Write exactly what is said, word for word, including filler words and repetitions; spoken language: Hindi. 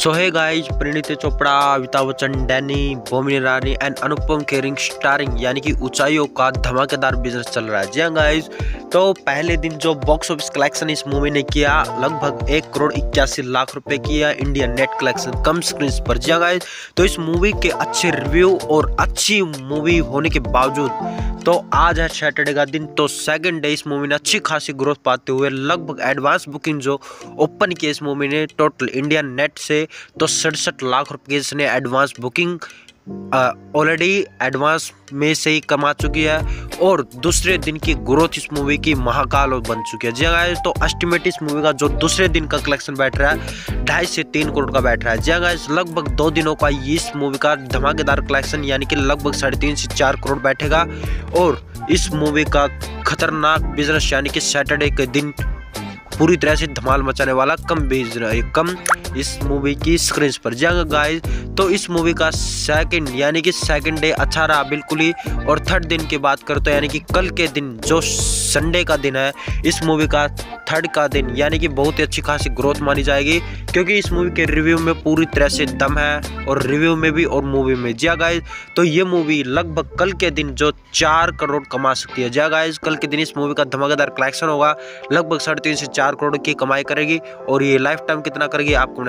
सो हे गाइज, परिणीति चोपड़ा, अमिताभ बच्चन, डैनी बोमिन, रानी एंड अनुपम के रिंग स्टारिंग यानी कि ऊंचाइयों का धमाकेदार बिजनेस चल रहा है। जी हाँ गाइज, तो पहले दिन जो बॉक्स ऑफिस कलेक्शन इस मूवी ने किया लगभग एक करोड़ इक्यासी लाख रुपए किया इंडियन नेट कलेक्शन कम स्क्रीन पर। जी हाँ गाइज, तो इस मूवी के अच्छे रिव्यू और अच्छी मूवी होने के बावजूद तो आज है सैटरडे का दिन, तो सेकंड डे इस मूवी ने अच्छी खासी ग्रोथ पाते हुए लगभग एडवांस बुकिंग जो ओपन की इस मूवी ने टोटल इंडियन नेट से तो सड़सठ लाख रुपये इसने एडवांस बुकिंग ऑलरेडी एडवांस में से ही कमा चुकी है और दूसरे दिन की ग्रोथ इस मूवी की महाकाल बन चुकी है। जी गाइस, तो एस्टिमेट इस मूवी का जो दूसरे दिन का कलेक्शन बैठ रहा है ढाई से तीन करोड़ का बैठ रहा है। जी गाइस, लगभग दो दिनों का इस मूवी का धमाकेदार कलेक्शन यानी कि लगभग साढ़े तीन से चार करोड़ बैठेगा और इस मूवी का खतरनाक बिजनेस यानी कि सैटरडे के दिन पूरी तरह से धमाल मचाने वाला कम बिजनेस कम इस मूवी की स्क्रीन पर। जी गाइस, तो इस मूवी का सेकंड यानी कि सेकंड डे अच्छा रहा बिल्कुल ही। और थर्ड दिन की बात करते हैं यानी कि कल के दिन जो संडे का दिन है, इस मूवी का थर्ड का दिन यानी कि बहुत ही अच्छी खासी ग्रोथ मानी जाएगी क्योंकि इस मूवी के रिव्यू में पूरी तरह से दम है और रिव्यू में भी और मूवी में। जी गाइस, तो ये मूवी लगभग कल के दिन जो चार करोड़ कमा सकती है। जी गाइस, कल के दिन इस मूवी का धमाकेदार कलेक्शन होगा, लगभग साढ़े तीन से चार करोड़ की कमाई करेगी और ये लाइफ टाइम कितना करेगी आपको